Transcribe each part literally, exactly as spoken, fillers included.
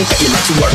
me, get your mind to work.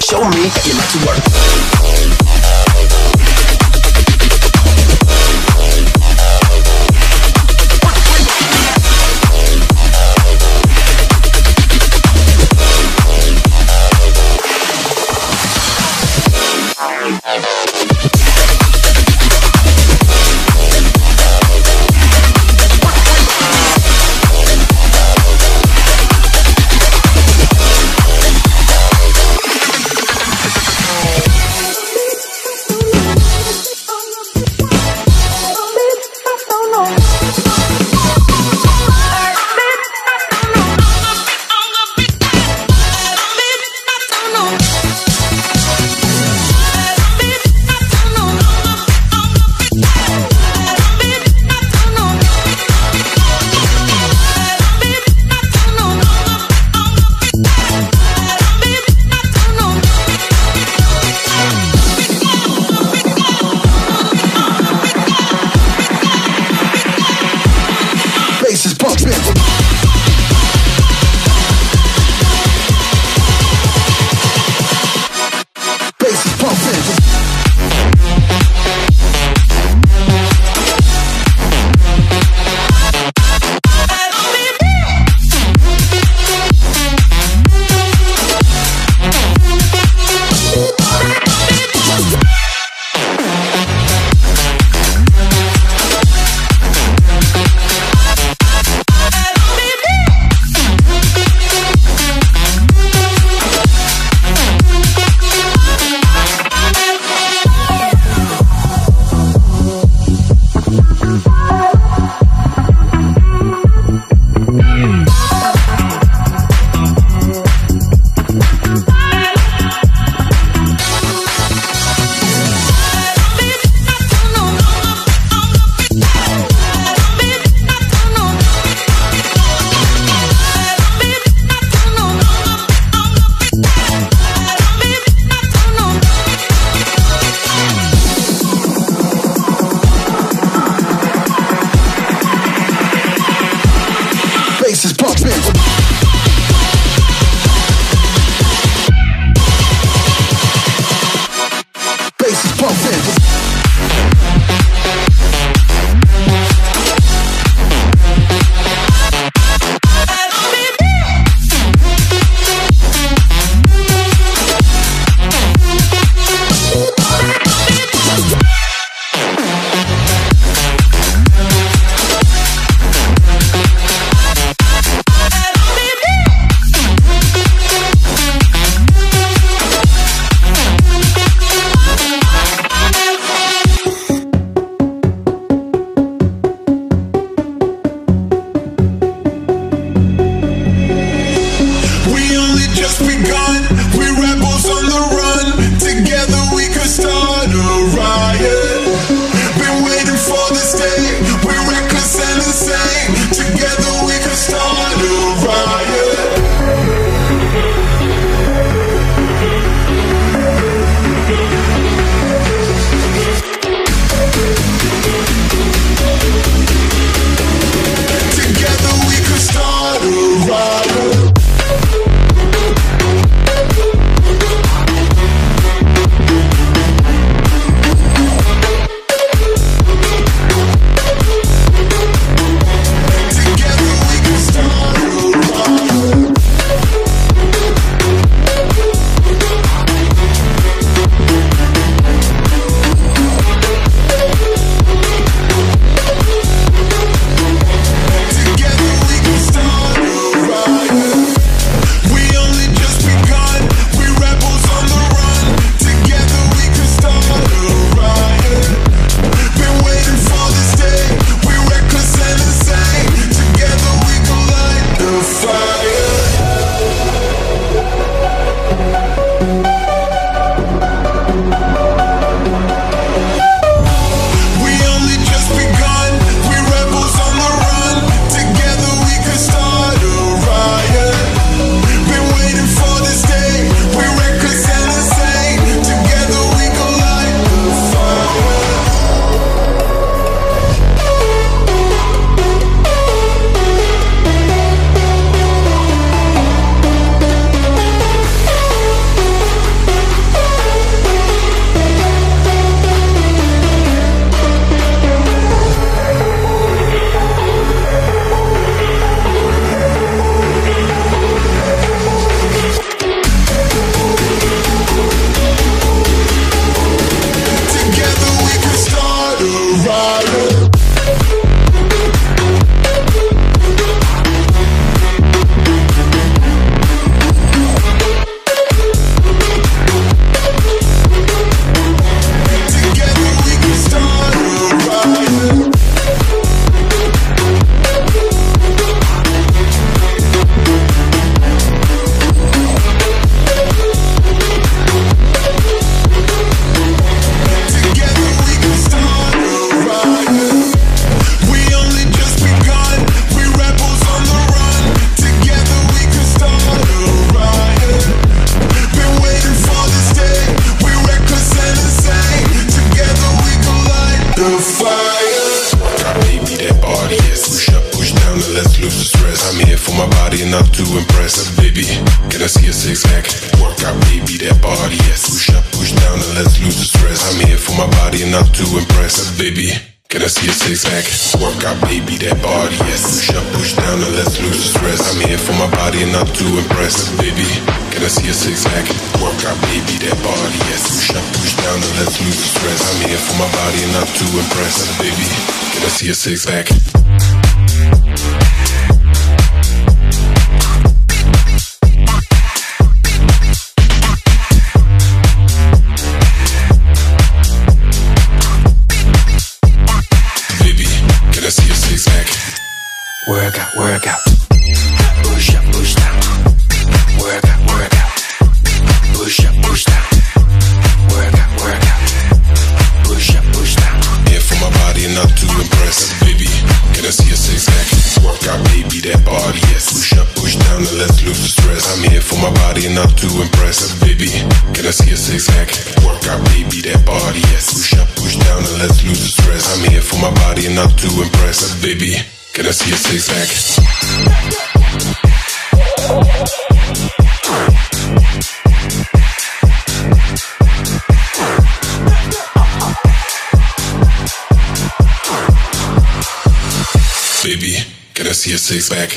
Show me that you like to work. We'll be right back. that party. Push up, push down, and let's lose the stress. I'm here for my body, not to impress. Baby, can I see a six-pack? Work out, baby, that party. Push up, push down, and let's lose the stress. I'm here for my body, not to impress. Baby, can I see a six-pack? Work out, baby, that body, yes. Push up, push down, and let's lose the stress. I'm here for my body, not to impress. Baby, can I see a six-pack? Work out, baby, that body, yes. Push up, push down, and let's lose the stress. I'm here for my body, not to impress. Baby, can I see a six-pack? Work out, work out. Push up, push down. Work out, work out. Push up, push down. Work out, work out. Push up, push down. Here for my body, not to impress. Baby, can I see a six-pack? Work out, baby, that body, yes. Push up, push down, and let's lose the stress. I'm here for my body, not to impress. Baby, can I see a six-pack? Work out, baby, that body, yes. Push up, push down, and let's lose the stress. I'm here for my body, not to impress. Baby, can I see a six-pack? Baby, can I see a six-pack?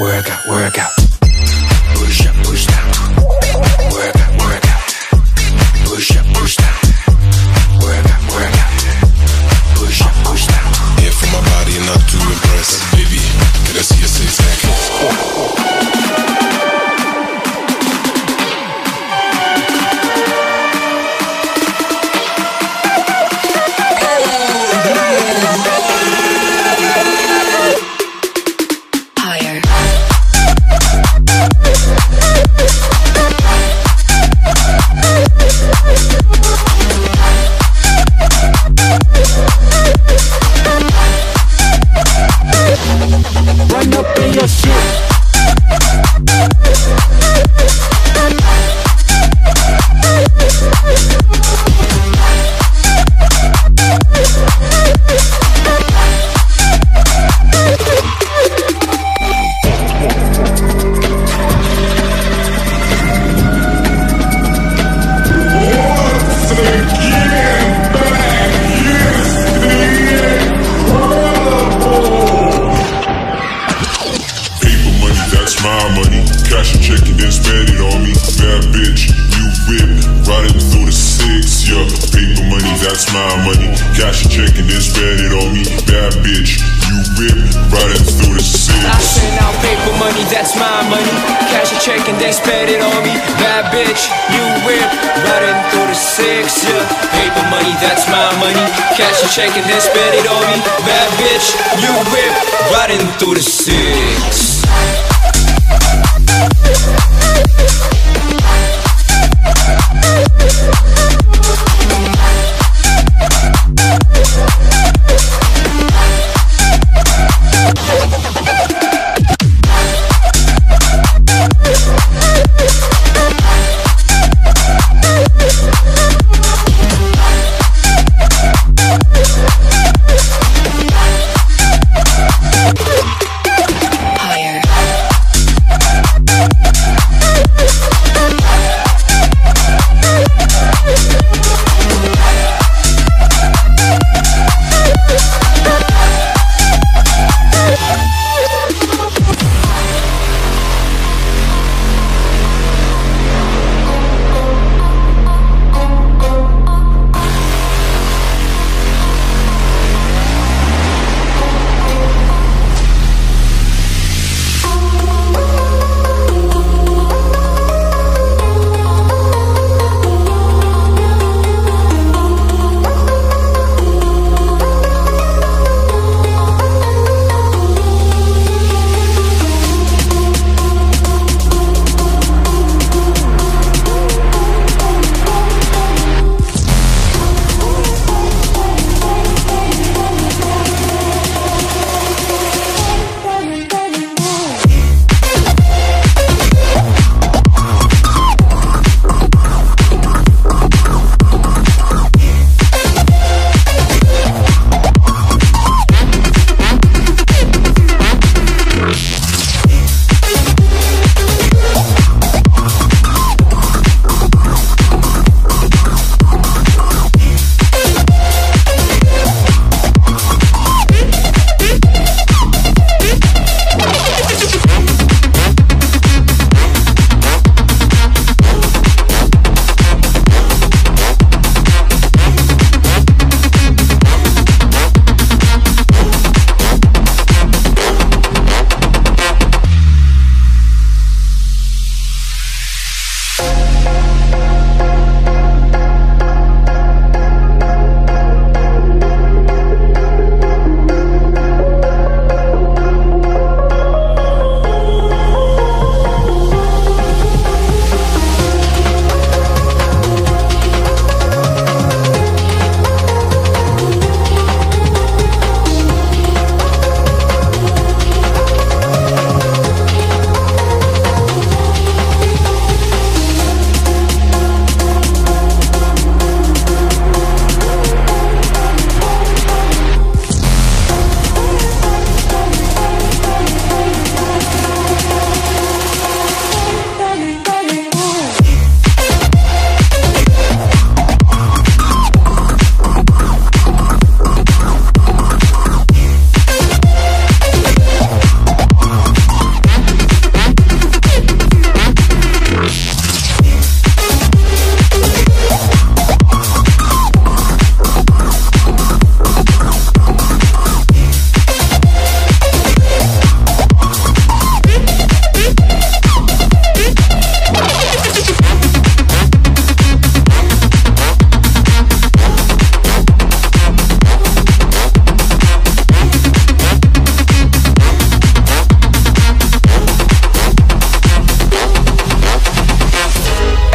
Work out, work out. Push up, push down. Work out, work out. Push up, push down. Work out, work out. Push up, push down. Here for my body, not to impress. Baby, can I see a six-pack? Shaking and spend it on me. Bad bitch, you whip riding through the six.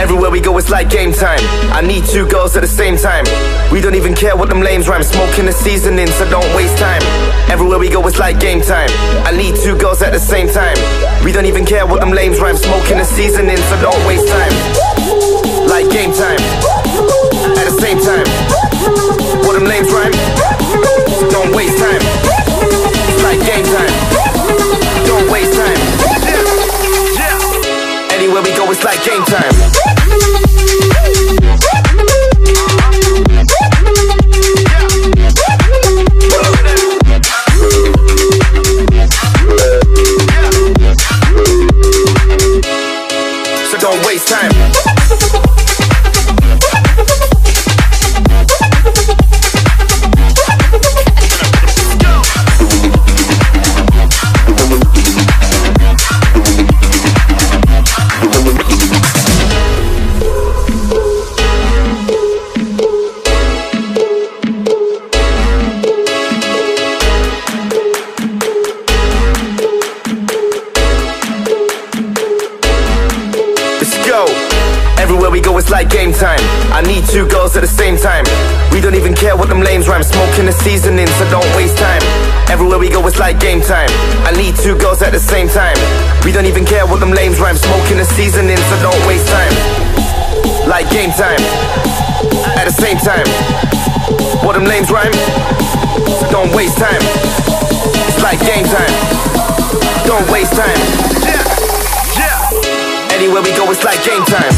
Everywhere we go it's like game time. I need two girls at the same time. We don't even care what them lames rhyme. Smoking the seasoning, so don't waste time. Everywhere we go it's like game time. I need two girls at the same time. We don't even care what them lames rhyme. Smoking the seasoning, so don't waste time. Like game time. At the same time. What them lames rhyme? Don't waste time. It's like game time. Don't waste time. Anywhere we go it's like game time. I need two girls at the same time. We don't even care what them lames rhyme. Smoking the seasoning, so don't waste time. Everywhere we go it's like game time. I need two girls at the same time. We don't even care what them lames rhyme. Smoking the seasoning, so don't waste time. Like game time. At the same time. What them lames rhyme? Don't waste time. It's like game time. Don't waste time. Yeah, yeah. Anywhere we go it's like game time.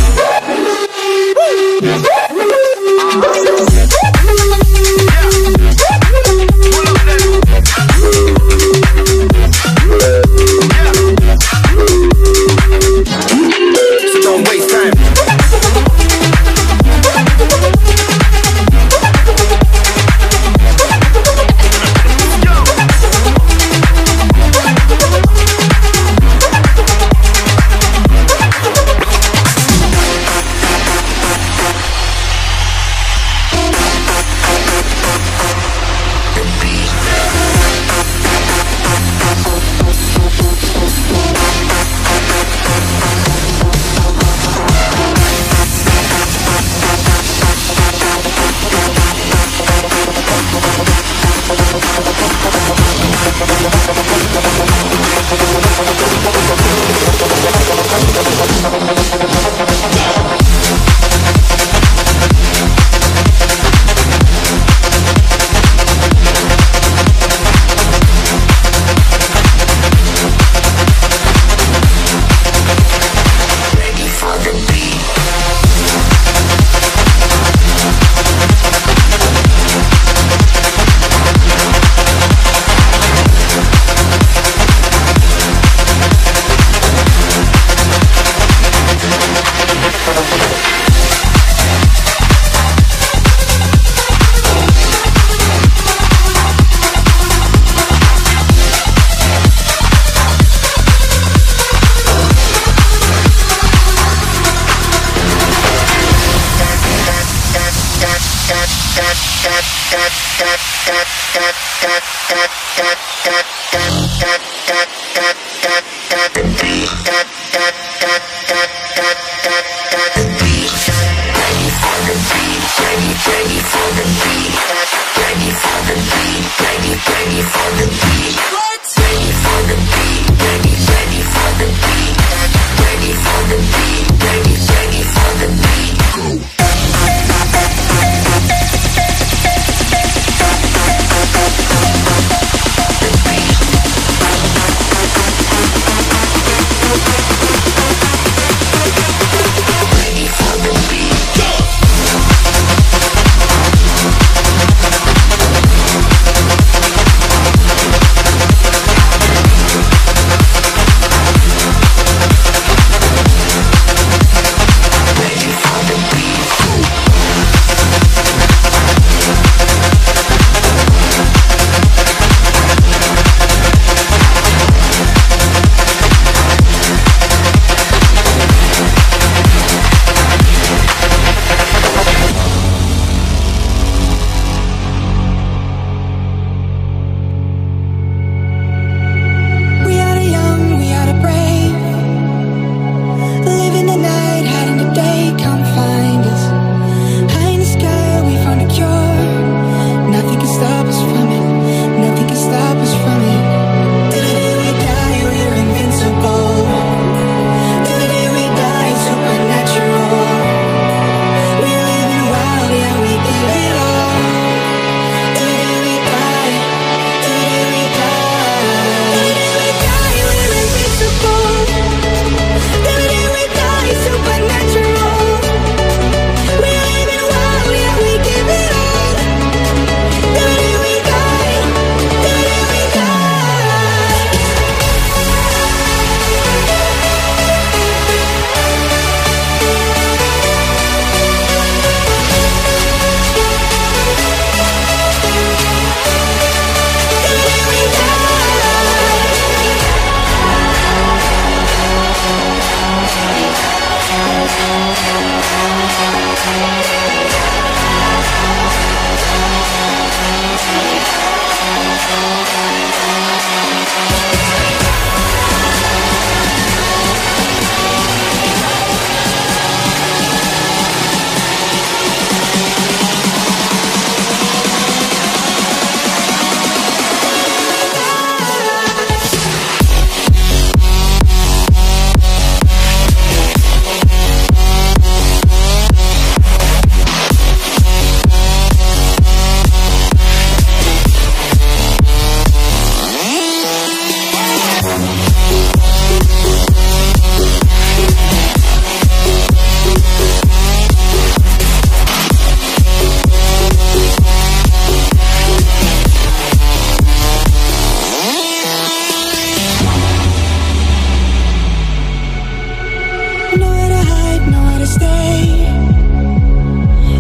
Nowhere to hide, nowhere to stay.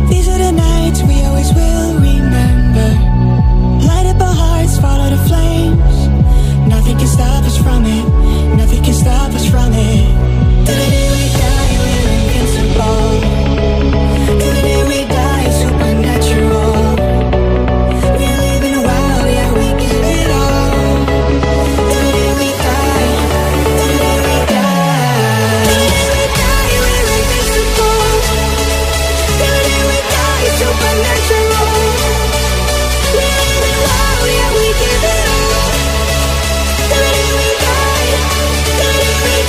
These are the nights we always will remember. Light up our hearts, follow the flames. Nothing can stop us from it. Nothing can stop us from it. Till the day we die, we're invincible. Till the day we die, supernatural. We give it all. Till the day we die, till the day we die.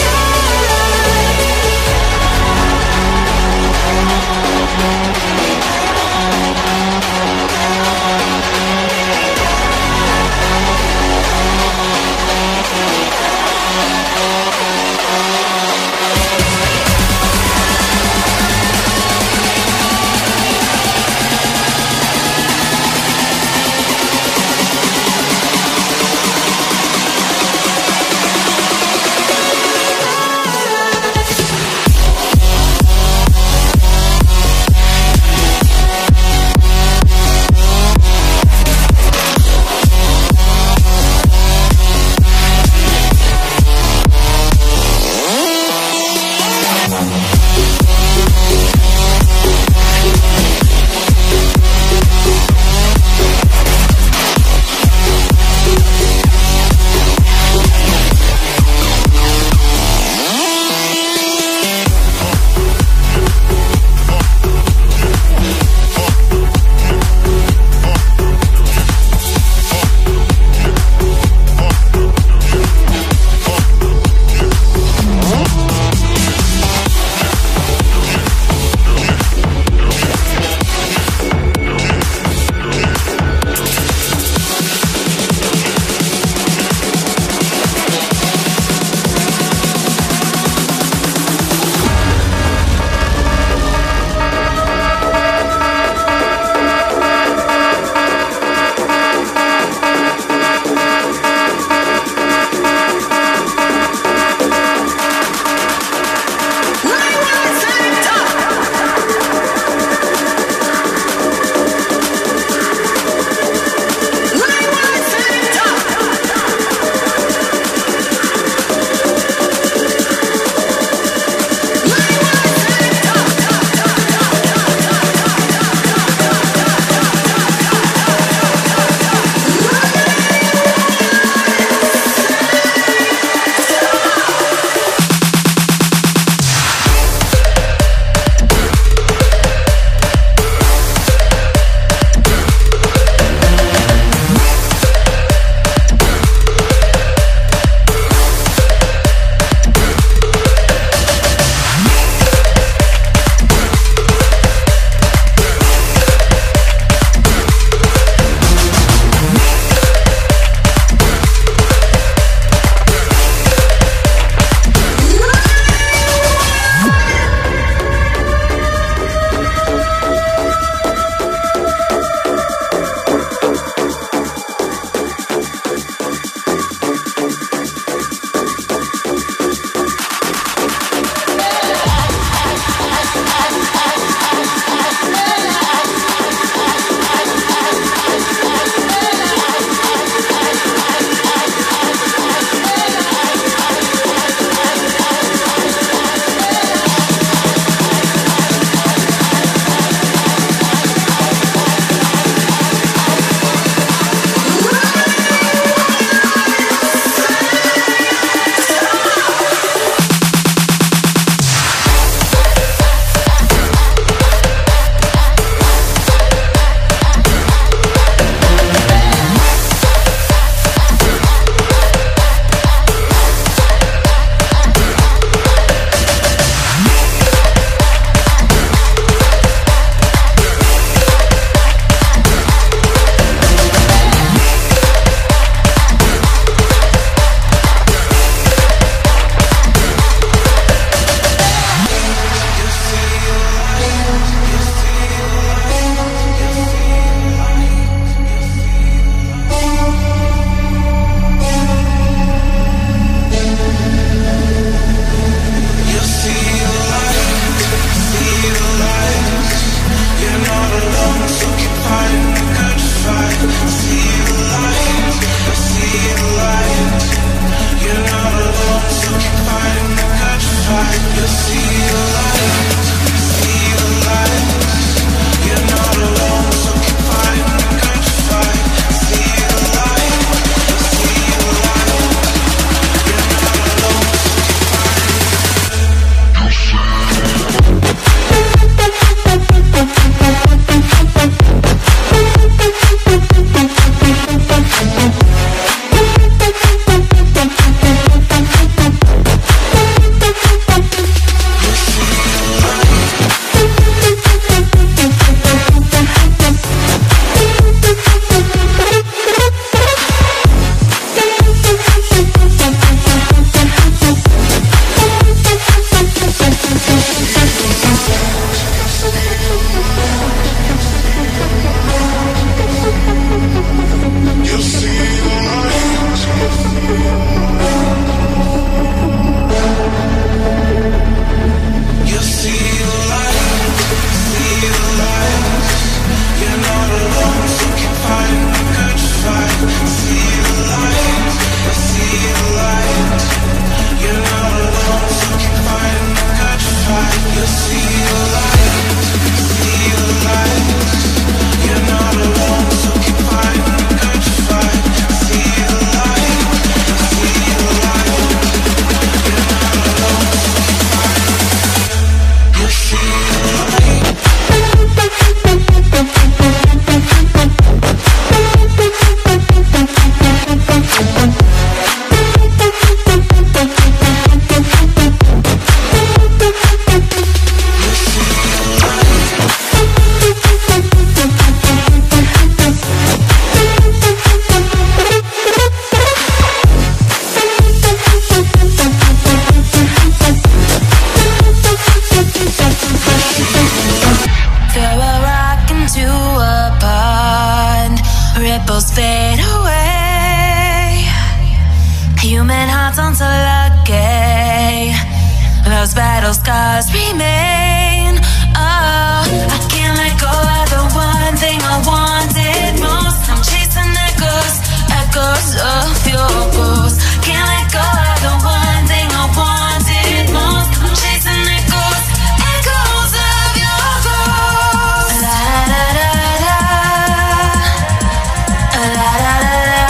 battle scars remain. Oh, I can't let go of the one thing I wanted most. I'm chasing echoes, echoes of your ghost. Can't let go of the one thing I wanted most. I'm chasing echoes, echoes of your ghost. La la la la la la la la.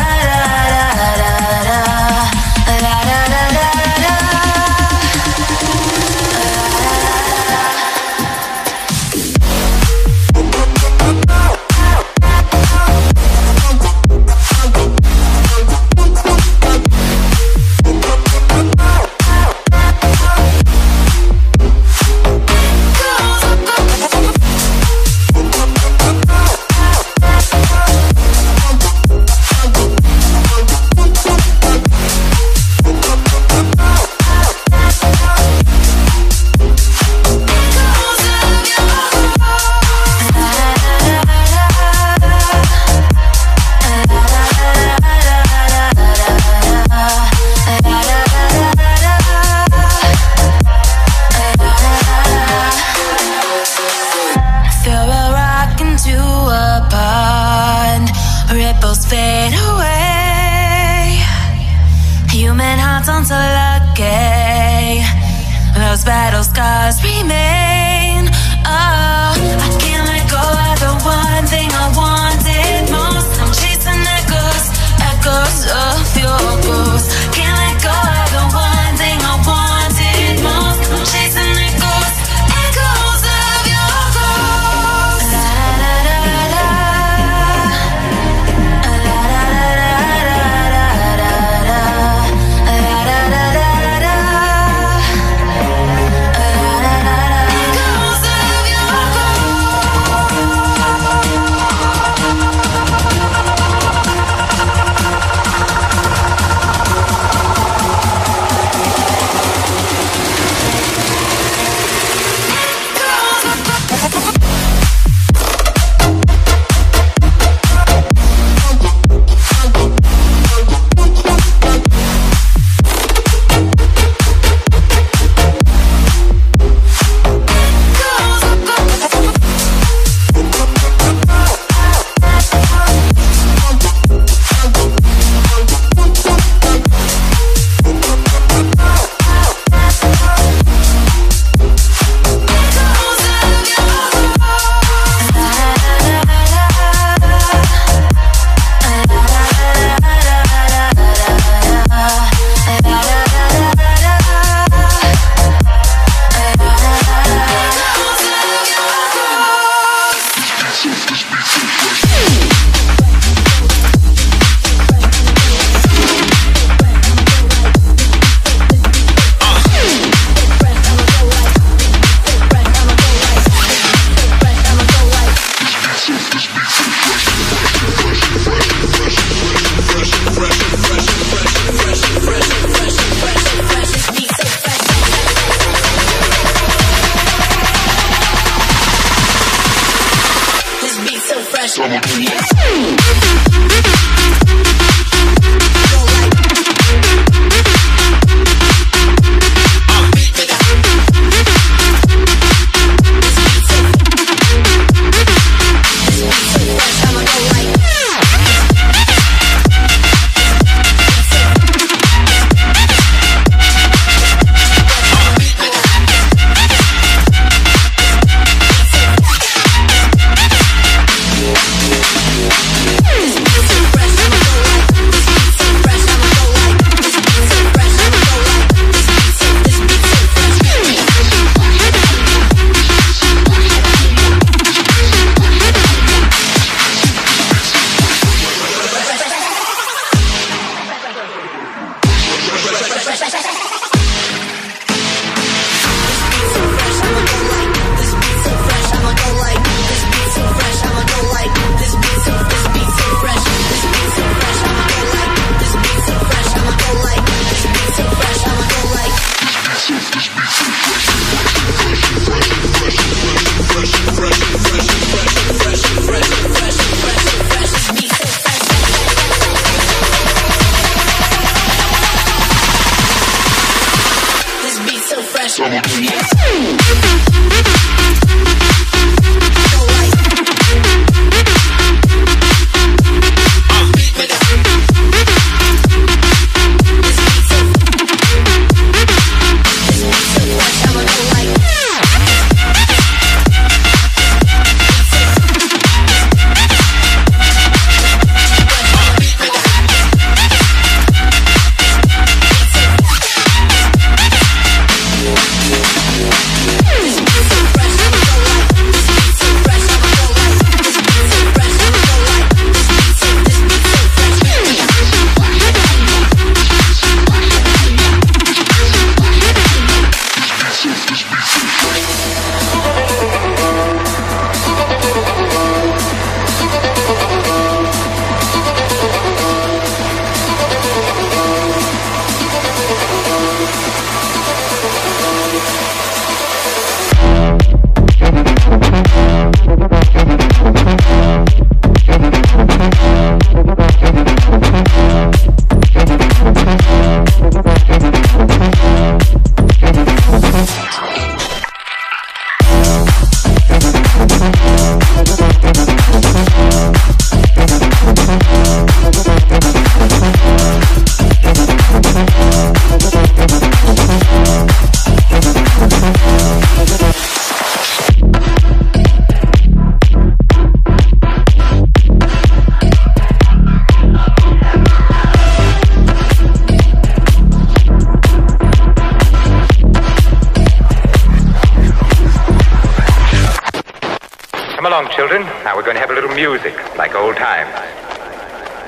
Children, now we're going to have a little music, like old times.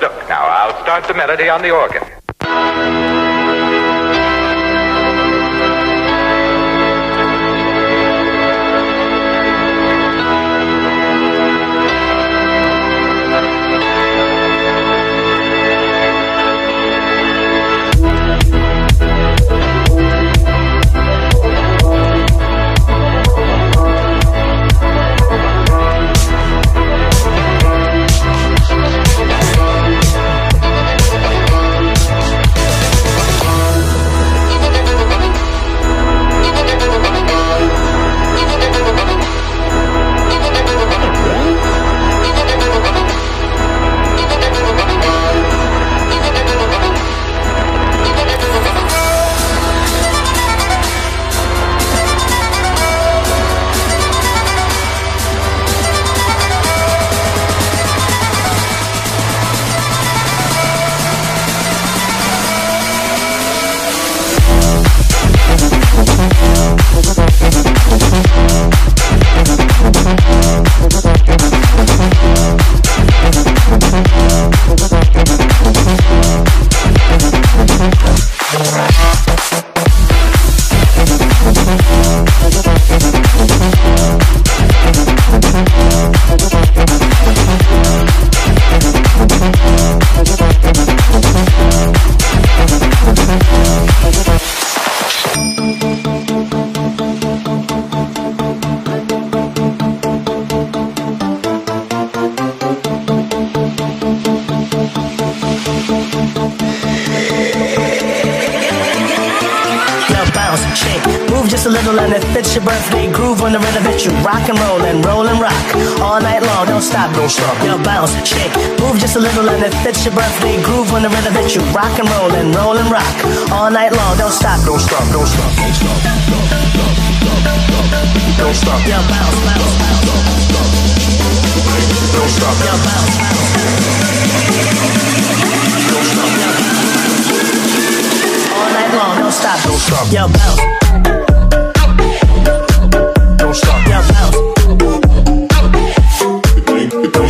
Look, now I'll start the melody on the organ. Just a little and it fits your birthday groove on the rhythm hit you. Rock and roll and roll and rock all night long. Don't stop, don't stop. Yo, bounce, shake, move just a little and it fits your birthday groove on the rhythm hit you. Rock and roll and roll and rock all night long. Don't stop, don't stop, don't stop, don't stop, don't stop. Yo, bounce, bounce, bounce, don't stop. Yo, bounce, bounce, don't stop. Yo, bounce all night long. Don't stop, don't stop. Yo, bounce. Don't stop, yeah, bounce. Don't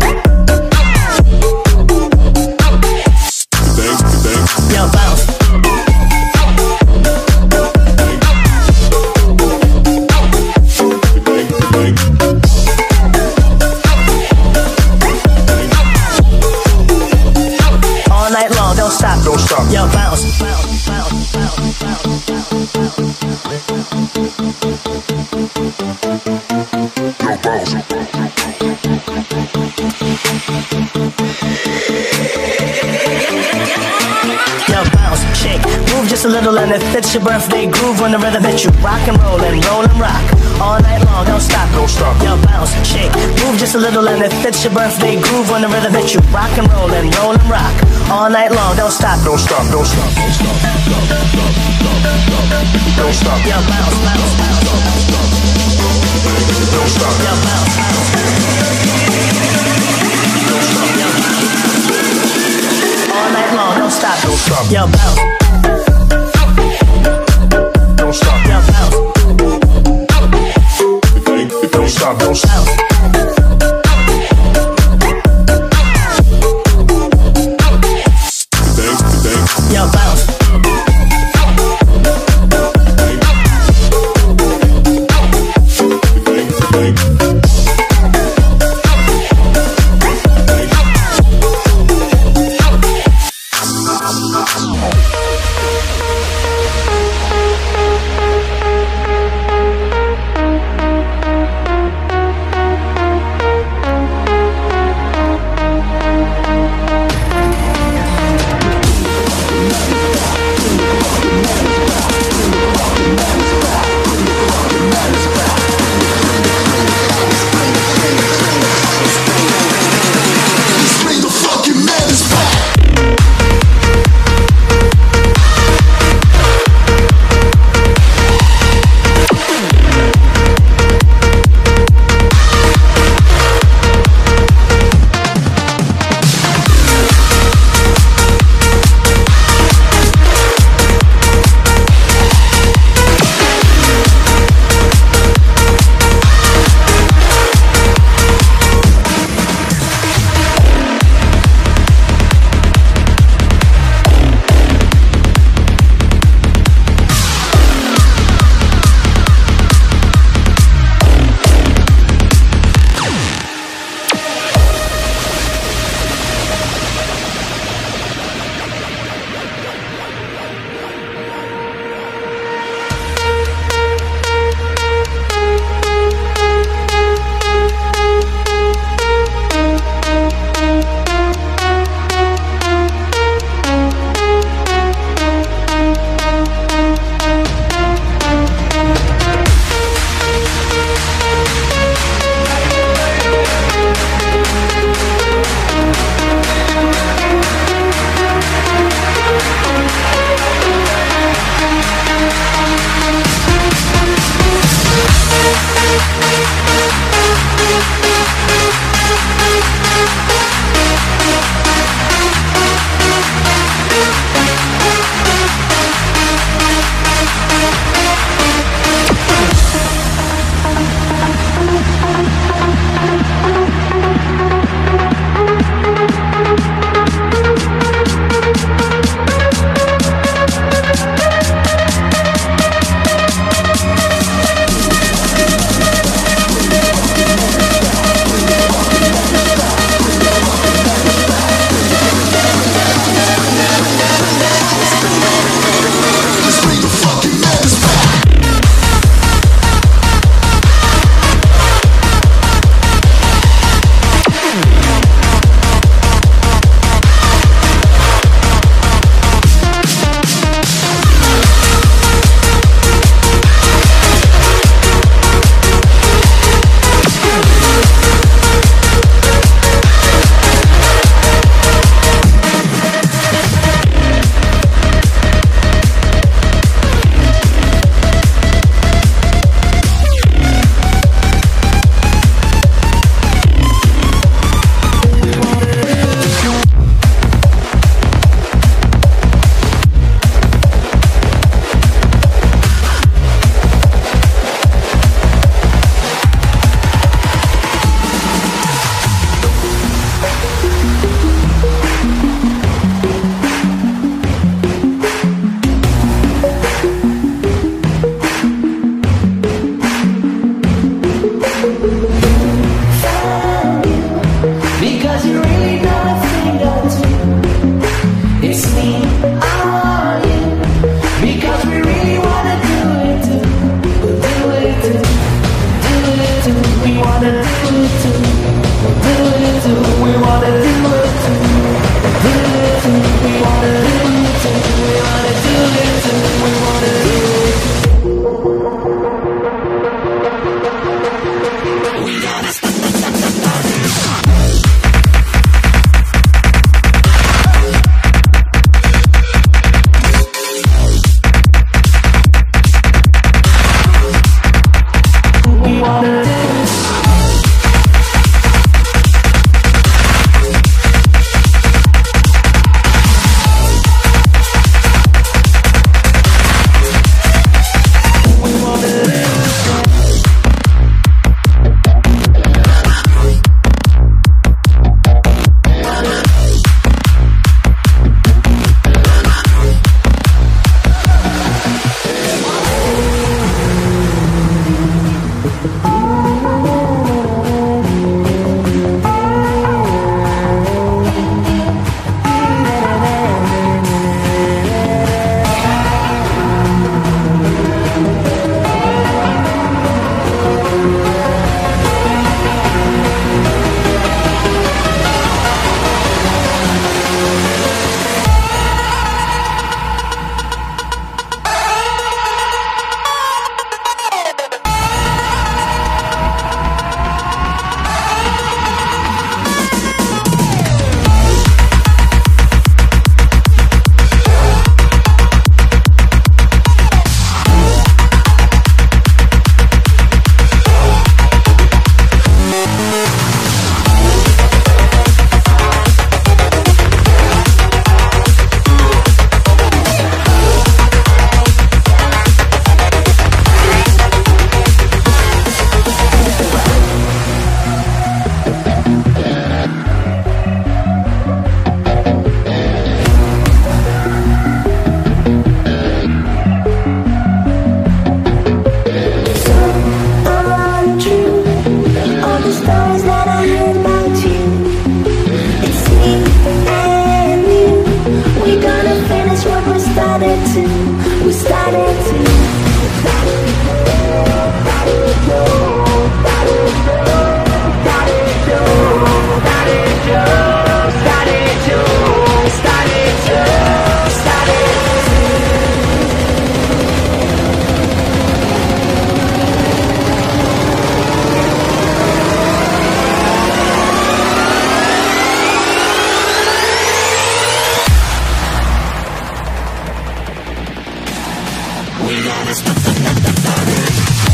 Bang, bang. Yeah, bounce. Bang, bang. All night long, don't stop, don't stop. Yeah, bounce. and it fits your birthday groove on the rhythm that you rock and roll and roll and rock all night long. Don't stop, don't stop. Yo, bounce, shake, move just a little and it fits your birthday groove on the rhythm that you rock and roll and roll and rock all night long. Don't stop, don't stop, don't stop, don't stop, don't stop, don't stop. Yo, bounce, bounce, bounce, don't stop. Yo, bounce, bounce, don't stop. Yo, bounce all night long. Don't stop, don't stop. Yo, bounce. Don't stop, don't stop. Don't stop, don't stop. Yo, bounce. Yo, bounce. We gotta stop the party.